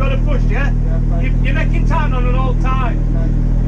got to push, yeah? Yeah, you're making time on an all time. Okay.